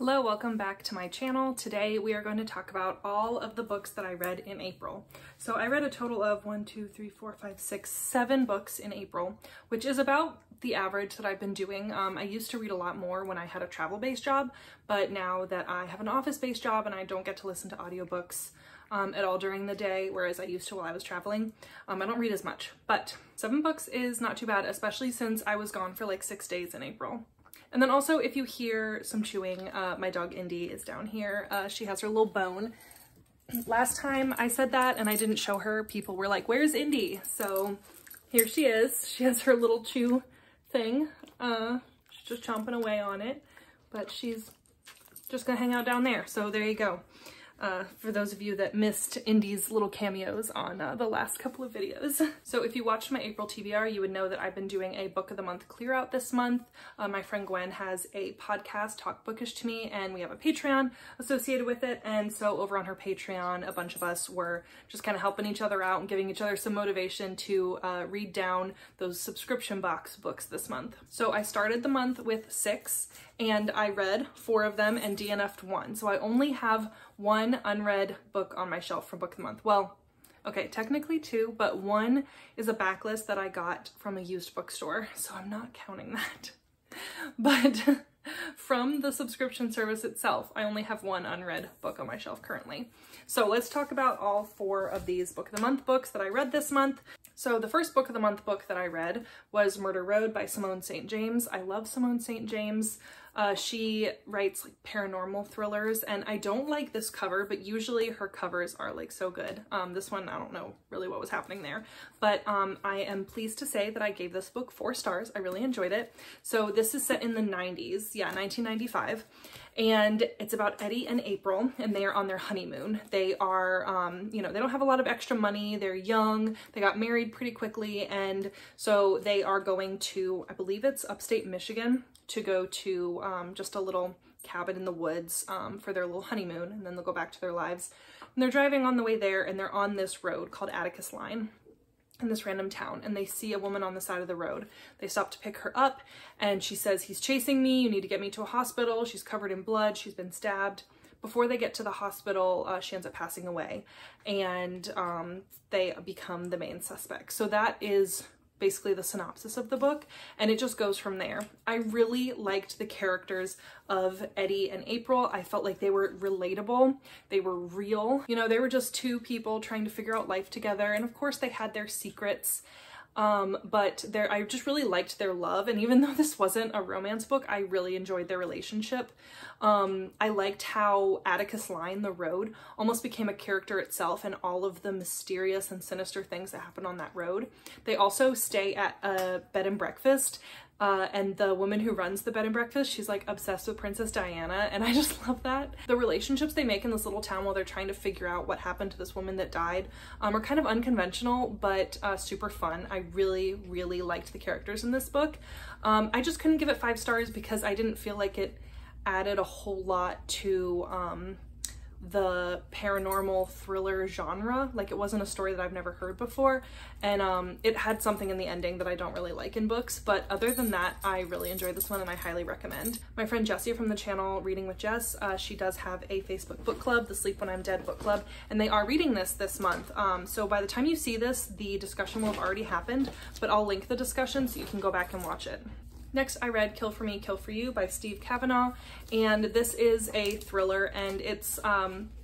Hello, welcome back to my channel. Today we are going to talk about all of the books that I read in April. So I read a total of 7 books in April, which is about the average that I've been doing. I used to read a lot more when I had a travel-based job, but now that I have an office-based job and I don't get to listen to audiobooks at all during the day, whereas I used to while I was traveling, I don't read as much. But 7 books is not too bad, especially since I was gone for like 6 days in April. And then also, if you hear some chewing, my dog Indy is down here. She has her little bone. Last time I said that and I didn't show her, people were like, where's Indy? So here she is. She has her little chew thing. She's just chomping away on it, but she's just gonna hang out down there. So there you go. For those of you that missed Indy's little cameos on the last couple of videos. So if you watched my April TBR, you would know that I've been doing a Book of the Month clear out this month. My friend Gwen has a podcast, Talk Bookish to Me, and we have a Patreon associated with it. And so over on her Patreon, a bunch of us were just kind of helping each other out and giving each other some motivation to read down those subscription box books this month. So I started the month with 6, and I read 4 of them and DNF'd 1. So I only have 1 unread book on my shelf for Book of the Month. Well, okay, technically 2, but 1 is a backlist that I got from a used bookstore, so I'm not counting that. But from the subscription service itself, I only have 1 unread book on my shelf currently. So let's talk about all 4 of these Book of the Month books that I read this month. So the first Book of the Month book that I read was Murder Road by Simone St. James. I love Simone St. James. She writes like paranormal thrillers, and I don't like this cover, but usually her covers are like so good. This one, I don't know really what was happening there, but I am pleased to say that I gave this book 4 stars. I really enjoyed it. So this is set in the 90s, yeah, 1995, and it's about Eddie and April, and they are on their honeymoon. They are, you know, they don't have a lot of extra money. They're young. They got married pretty quickly, and so they are going to, I believe it's upstate Michigan, to go to just a little cabin in the woods for their little honeymoon, and then they'll go back to their lives. And they're driving on the way there, and they're on this road called Atticus Line in this random town, and they see a woman on the side of the road. They stop to pick her up, and she says, "He's chasing me, you need to get me to a hospital." She's covered in blood, she's been stabbed. Before they get to the hospital, she ends up passing away, and they become the main suspect. So that is basically the synopsis of the book, and it just goes from there. I really liked the characters of Eddie and April. I felt like they were relatable, they were real. You know, they were just 2 people trying to figure out life together, and of course they had their secrets, but I just really liked their love, and even though this wasn't a romance book, I really enjoyed their relationship. I liked how Atticus Line, the road, almost became a character itself, and all of the mysterious and sinister things that happen on that road. They also stay at a bed and breakfast, and the woman who runs the bed and breakfast, she's like obsessed with Princess Diana, and I just love that. The relationships they make in this little town while they're trying to figure out what happened to this woman that died are kind of unconventional, but super fun. I really, really liked the characters in this book. I just couldn't give it 5 stars because I didn't feel like it added a whole lot to the paranormal thriller genre. Like, it wasn't a story that I've never heard before, and it had something in the ending that I don't really like in books, but other than that, I really enjoyed this one and I highly recommend. My friend Jessie from the channel Reading with Jess, she does have a Facebook book club, the Sleep When I'm Dead book club, and they are reading this month. So by the time you see this, the discussion will have already happened, but I'll link the discussion so you can go back and watch it. Next, I read Kill For Me, Kill For You by Steve Cavanagh, and this is a thriller, and it's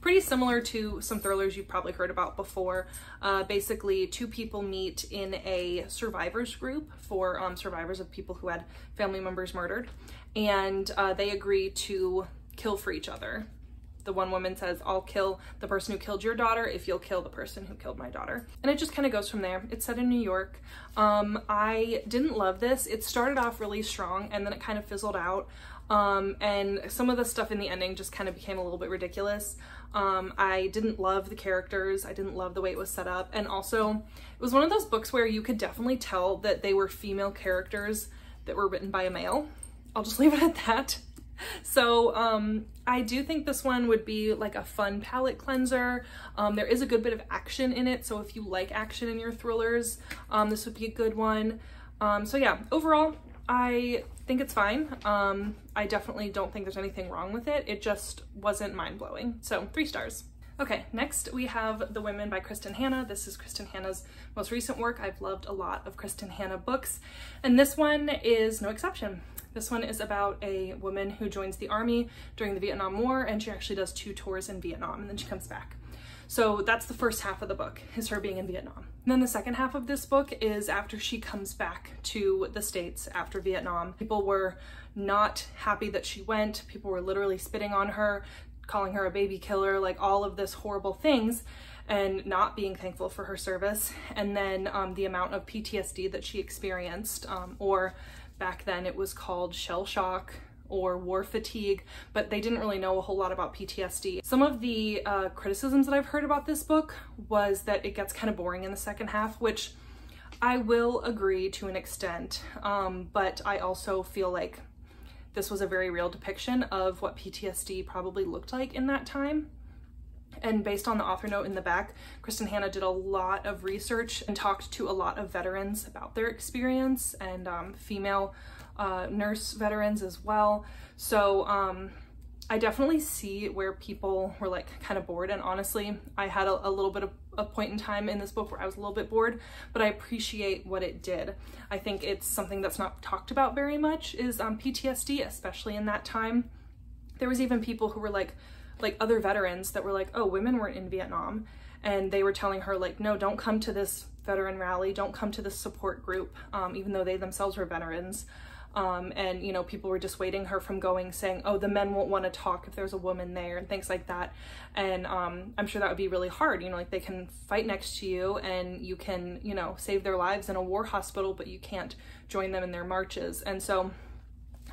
pretty similar to some thrillers you've probably heard about before. Basically, 2 people meet in a survivors group for survivors of people who had family members murdered, and they agree to kill for each other. The one woman says, "I'll kill the person who killed your daughter if you'll kill the person who killed my daughter." And it just kind of goes from there. It's set in New York. I didn't love this. It started off really strong and then it kind of fizzled out. And some of the stuff in the ending just kind of became a little bit ridiculous. I didn't love the characters. I didn't love the way it was set up. And also, it was one of those books where you could definitely tell that they were female characters that were written by a male. I'll just leave it at that. So I do think this one would be like a fun palette cleanser. There is a good bit of action in it, so if you like action in your thrillers, this would be a good one. So yeah, overall, I think it's fine. I definitely don't think there's anything wrong with it. It just wasn't mind-blowing. So 3 stars. Okay, next we have The Women by Kristin Hannah. This is Kristin Hannah's most recent work. I've loved a lot of Kristin Hannah books, and this one is no exception. This one is about a woman who joins the army during the Vietnam War, and she actually does 2 tours in Vietnam, and then she comes back. So that's the first half of the book, is her being in Vietnam. And then the second half of this book is after she comes back to the States after Vietnam. People were not happy that she went. People were literally spitting on her, calling her a baby killer, like all of this horrible things, and not being thankful for her service. And then the amount of PTSD that she experienced, or back then it was called shell shock or war fatigue, but they didn't really know a whole lot about PTSD. Some of the criticisms that I've heard about this book was that it gets kind of boring in the second half, which I will agree to an extent, but I also feel like this was a very real depiction of what PTSD probably looked like in that time. And based on the author note in the back, Kristin Hannah did a lot of research and talked to a lot of veterans about their experience, and female nurse veterans as well. So I definitely see where people were like kind of bored. And honestly, I had a little bit of a point in time in this book where I was a little bit bored, but I appreciate what it did. I think it's something that's not talked about very much, is PTSD, especially in that time. There was even people who were like other veterans that were like, oh, women weren't in Vietnam. And they were telling her like, no, don't come to this veteran rally. Don't come to this support group, even though they themselves were veterans. And you know, people were dissuading her from going, saying, oh, the men won't want to talk if there's a woman there, and things like that. And I'm sure that would be really hard, you know, like they can fight next to you and you can, you know, save their lives in a war hospital, but you can't join them in their marches. And so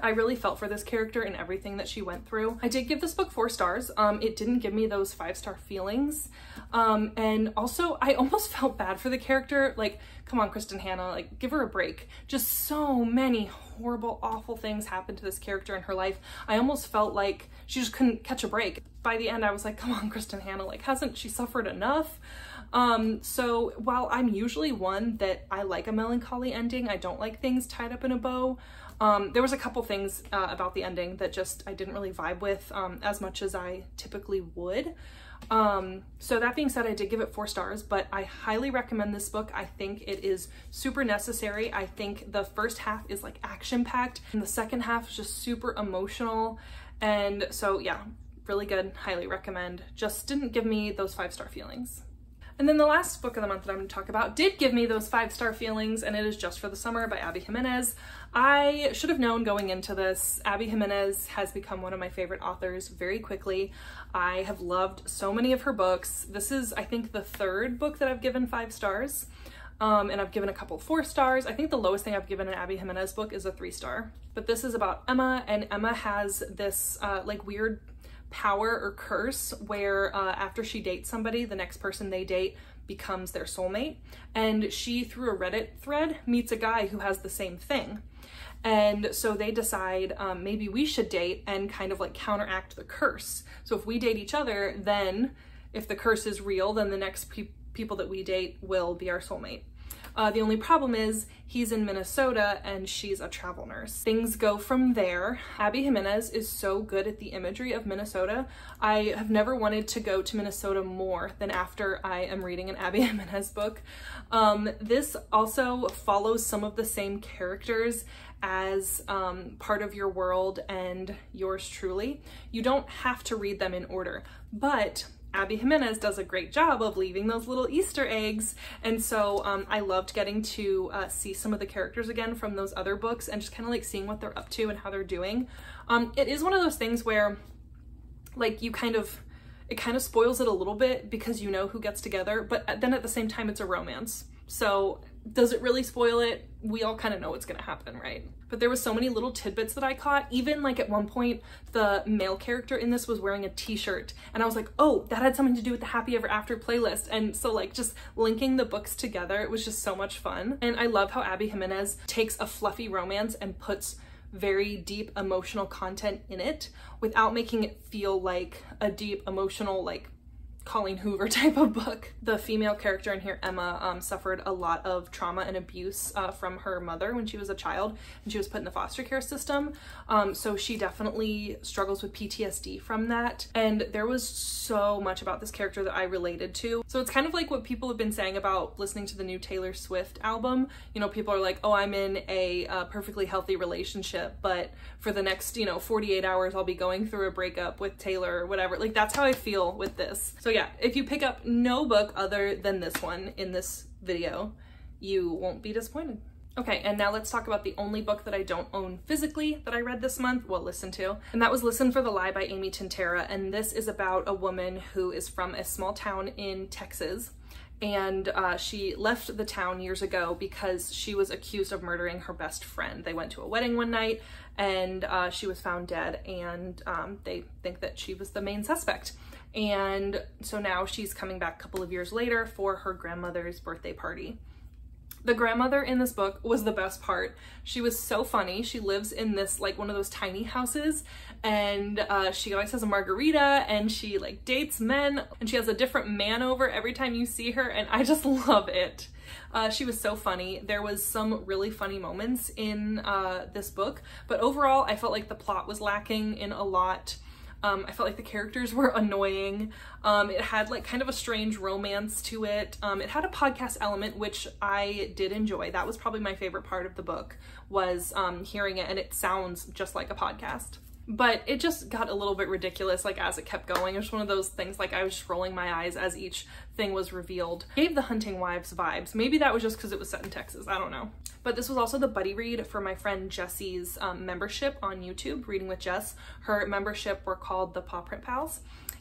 I really felt for this character and everything that she went through. I did give this book 4 stars. It didn't give me those 5-star feelings. And also I almost felt bad for the character. Like, come on, Kristin Hannah, like give her a break. Just so many horrible, awful things happened to this character in her life. I almost felt like she just couldn't catch a break. By the end, I was like, come on, Kristin Hannah, like hasn't she suffered enough? So while I'm usually one that I like a melancholy ending, I don't like things tied up in a bow. There was a couple things about the ending that just I didn't really vibe with as much as I typically would. So that being said, I did give it 4 stars, but I highly recommend this book. I think it is super necessary. I think the first half is like action-packed and the second half is just super emotional. And so yeah, really good, highly recommend. Just didn't give me those 5-star feelings. And then the last book of the month that I'm going to talk about did give me those 5-star feelings, and it is Just for the Summer by Abby Jimenez. I should have known going into this. Abby Jimenez has become one of my favorite authors very quickly. I have loved so many of her books. This is, I think, the 3rd book that I've given 5 stars, and I've given a couple 4 stars. I think the lowest thing I've given an Abby Jimenez book is a 3-star. But this is about Emma, and Emma has this like weird power or curse where after she dates somebody, the next person they date becomes their soulmate. And she, through a Reddit thread, meets a guy who has the same thing. And so they decide maybe we should date and kind of like counteract the curse. So if we date each other, then if the curse is real, then the next people that we date will be our soulmate. The only problem is he's in Minnesota and she's a travel nurse. Things go from there. Abby Jimenez is so good at the imagery of Minnesota. I have never wanted to go to Minnesota more than after I am reading an Abby Jimenez book. This also follows some of the same characters as Part of Your World and Yours Truly. You don't have to read them in order, but Abby Jimenez does a great job of leaving those little Easter eggs. And so I loved getting to see some of the characters again from those other books and just kind of like seeing what they're up to and how they're doing. It is one of those things where like it kind of spoils it a little bit because you know who gets together, but then at the same time it's a romance. So does it really spoil it? We all kind of know what's gonna happen, right? But there was so many little tidbits that I caught. Even like at one point, the male character in this was wearing a t-shirt and I was like, oh, that had something to do with the Happy Ever After playlist. And so like just linking the books together, it was just so much fun. And I love how Abby Jimenez takes a fluffy romance and puts very deep emotional content in it without making it feel like a deep emotional like Colleen Hoover type of book. The female character in here, Emma, suffered a lot of trauma and abuse from her mother when she was a child, and she was put in the foster care system. So she definitely struggles with PTSD from that. And there was so much about this character that I related to. So it's kind of like what people have been saying about listening to the new Taylor Swift album. You know, people are like, oh, I'm in a perfectly healthy relationship, but for the next, 48 hours, I'll be going through a breakup with Taylor or whatever. Like, that's how I feel with this. So yeah, if you pick up no book other than this one in this video, you won't be disappointed. Okay, and now let's talk about the only book that I don't own physically that I read this month, well, listened to, and that was Listen for the Lie by Amy Tintera, and this is about a woman who is from a small town in Texas, and she left the town years ago because she was accused of murdering her best friend. They went to a wedding one night, and she was found dead, and they think that she was the main suspect. And so now she's coming back a couple of years later for her grandmother's birthday party. The grandmother in this book was the best part. She was so funny. She lives in this, like, one of those tiny houses, and she always has a margarita, and she, like, dates men, and she has a different man over every time you see her, and I just love it. She was so funny. There was some really funny moments in this book, but overall I felt like the plot was lacking in a lot. I felt like the characters were annoying. It had like kind of a strange romance to it. It had a podcast element, which I did enjoy. That was probably my favorite part of the book, was hearing it, and it sounds just like a podcast. But it just got a little bit ridiculous, like, as it kept going. It was one of those things, like, I was just rolling my eyes as each thing was revealed. It gave the Hunting Wives vibes. Maybe that was just because it was set in Texas, I don't know. But this was also the buddy read for my friend Jessie's membership on YouTube, Reading with Jess. Her membership were called the Paw Print Pals.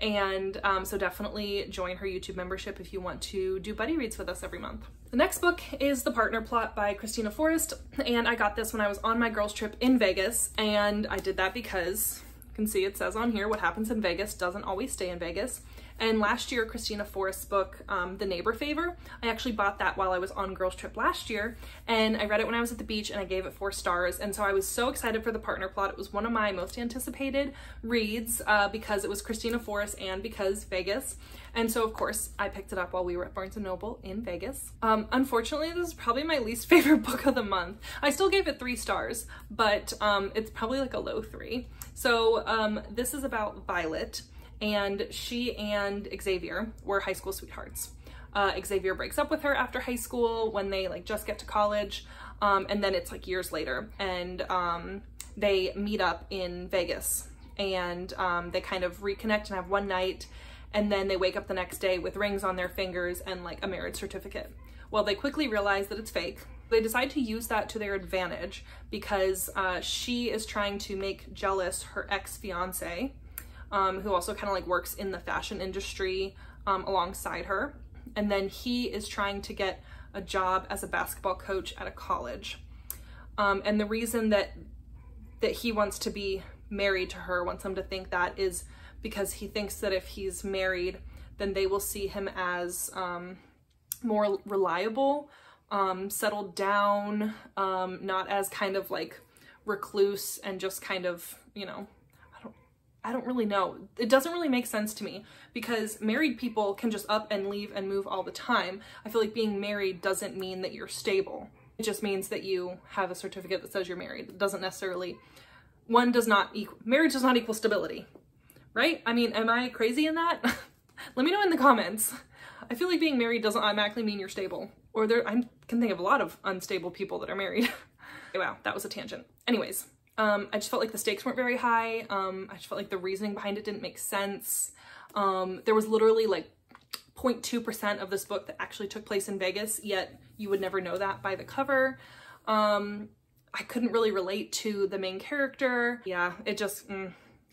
And so definitely join her YouTube membership if you want to do buddy reads with us every month. The next book is The Partner Plot by Christina Forrest, and I got this when I was on my girls trip in Vegas, and I did that because you can see it says on here, what happens in Vegas doesn't always stay in Vegas. And last year, Christina Forrest's book, The Neighbor Favor, I actually bought that while I was on girls trip last year, and I read it when I was at the beach, and I gave it 4 stars. And so I was so excited for The Partner Plot. It was one of my most anticipated reads because it was Christina Forrest and because Vegas. And so of course I picked it up while we were at Barnes & Noble in Vegas. Unfortunately, this is probably my least favorite book of the month. I still gave it 3 stars, but it's probably like a low 3. So this is about Violet. And she and Xavier were high school sweethearts. Xavier breaks up with her after high school when they like just get to college. And then it's like years later, and they meet up in Vegas, and they kind of reconnect and have one night, and then they wake up the next day with rings on their fingers and like a marriage certificate. Well, they quickly realize that it's fake. They decide to use that to their advantage because she is trying to make jealous her ex-fiance, who also kind of like works in the fashion industry alongside her. And then he is trying to get a job as a basketball coach at a college. And the reason that he wants to be married to her, wants them to think that, is because he thinks that if he's married, then they will see him as more reliable, settled down, not as kind of like recluse and just kind of, I don't really know. It doesn't really make sense to me because married people can just up and leave and move all the time. I feel like being married doesn't mean that you're stable. It just means that you have a certificate that says you're married. It doesn't necessarily, marriage does not equal stability, right? I mean, am I crazy in that? Let me know in the comments. I feel like being married doesn't automatically mean you're stable. Or I can think of a lot of unstable people that are married. Wow, that was a tangent. Anyways. I just felt like the stakes weren't very high. I just felt like the reasoning behind it didn't make sense. There was literally like 0.2% of this book that actually took place in Vegas, yet you would never know that by the cover. I couldn't really relate to the main character. Yeah, it just,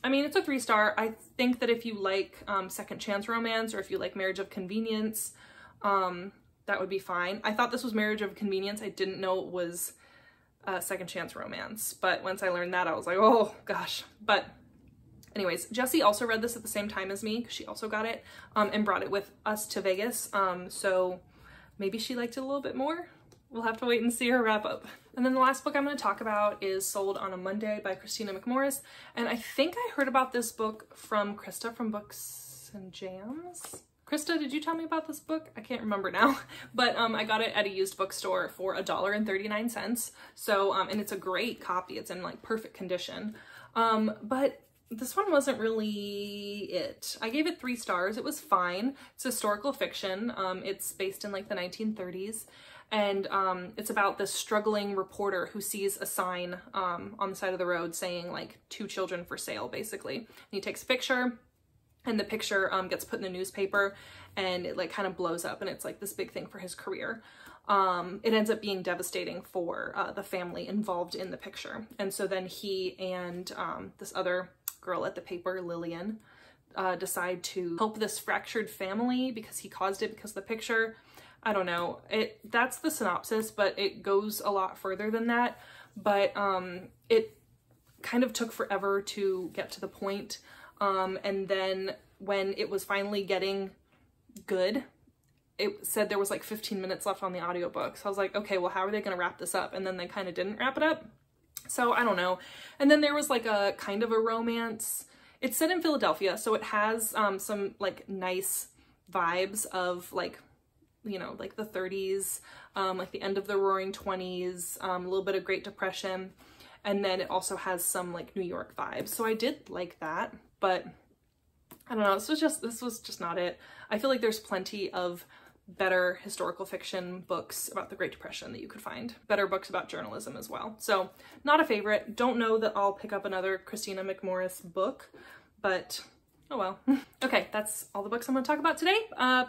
I mean, it's a 3 star. I think that if you like second chance romance, or if you like marriage of convenience, that would be fine. I thought this was marriage of convenience. I didn't know it was second chance romance, but once I learned that, I was like, oh gosh. But anyways, Jessie also read this at the same time as me, because she also got it and brought it with us to Vegas, so maybe she liked it a little bit more. We'll have to wait and see her wrap up. And then the last book I'm going to talk about is Sold on a Monday by Christina McMorris, and I think I heard about this book from Krista from Books and Jams. Krista, did you tell me about this book? I can't remember now, but I got it at a used bookstore for $1.39. So, and it's a great copy. It's in like perfect condition. But this one wasn't really it. I gave it 3 stars. It was fine. It's historical fiction. It's based in like the 1930s. And it's about this struggling reporter who sees a sign on the side of the road saying like 2 children for sale, basically. And he takes a picture, and the picture gets put in the newspaper, and it like kind of blows up, and it's like this big thing for his career. It ends up being devastating for the family involved in the picture. And so then he and this other girl at the paper, Lillian, decide to help this fractured family because he caused it because of the picture. I don't know, that's the synopsis, but it goes a lot further than that. But it kind of took forever to get to the point. And then when it was finally getting good, it said there was like 15 minutes left on the audiobook. So I was like, okay, well, how are they going to wrap this up? And then they kind of didn't wrap it up. So I don't know. And then there was like a kind of a romance. It's set in Philadelphia, so it has some like nice vibes of like, you know, like the 30s, like the end of the Roaring 20s, a little bit of Great Depression. And then it also has some like New York vibes. So I did like that, but I don't know. This was just not it. I feel like there's plenty of better historical fiction books about the Great Depression that you could find. Better books about journalism as well. So not a favorite. Don't know that I'll pick up another Christina McMorris book, but oh well. Okay, that's all the books I'm going to talk about today.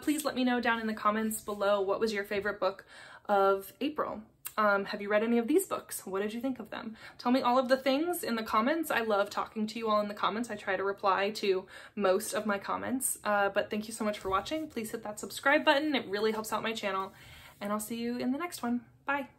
Please let me know down in the comments below, what was your favorite book of April? Have you read any of these books? What did you think of them? Tell me all of the things in the comments. I love talking to you all in the comments. I try to reply to most of my comments, but thank you so much for watching. Please hit that subscribe button. It really helps out my channel, and I'll see you in the next one. Bye.